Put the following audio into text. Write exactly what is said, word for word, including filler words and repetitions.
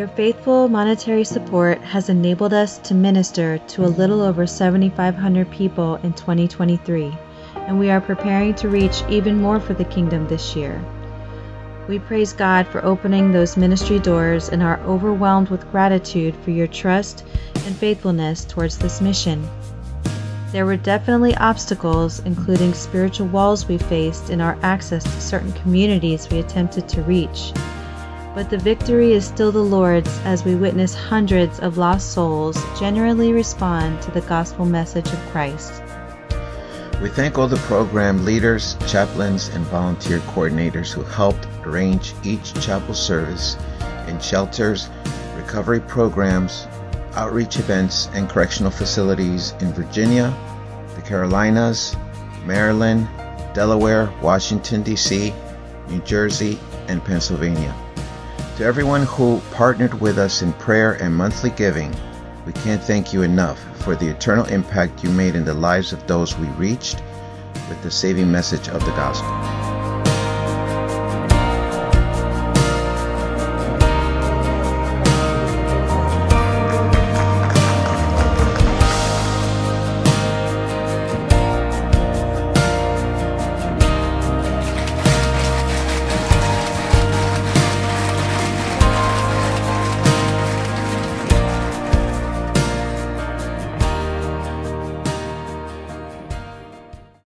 Your faithful monetary support has enabled us to minister to a little over seventy-five hundred people in twenty twenty-three, and we are preparing to reach even more for the kingdom this year. We praise God for opening those ministry doors and are overwhelmed with gratitude for your trust and faithfulness towards this mission. There were definitely obstacles, including spiritual walls we faced in our access to certain communities we attempted to reach. But the victory is still the Lord's as we witness hundreds of lost souls generally respond to the gospel message of Christ. We thank all the program leaders, chaplains, and volunteer coordinators who helped arrange each chapel service in shelters, recovery programs, outreach events, and correctional facilities in Virginia, the Carolinas, Maryland, Delaware, Washington, D C, New Jersey, and Pennsylvania. To everyone who partnered with us in prayer and monthly giving, we can't thank you enough for the eternal impact you made in the lives of those we reached with the saving message of the gospel.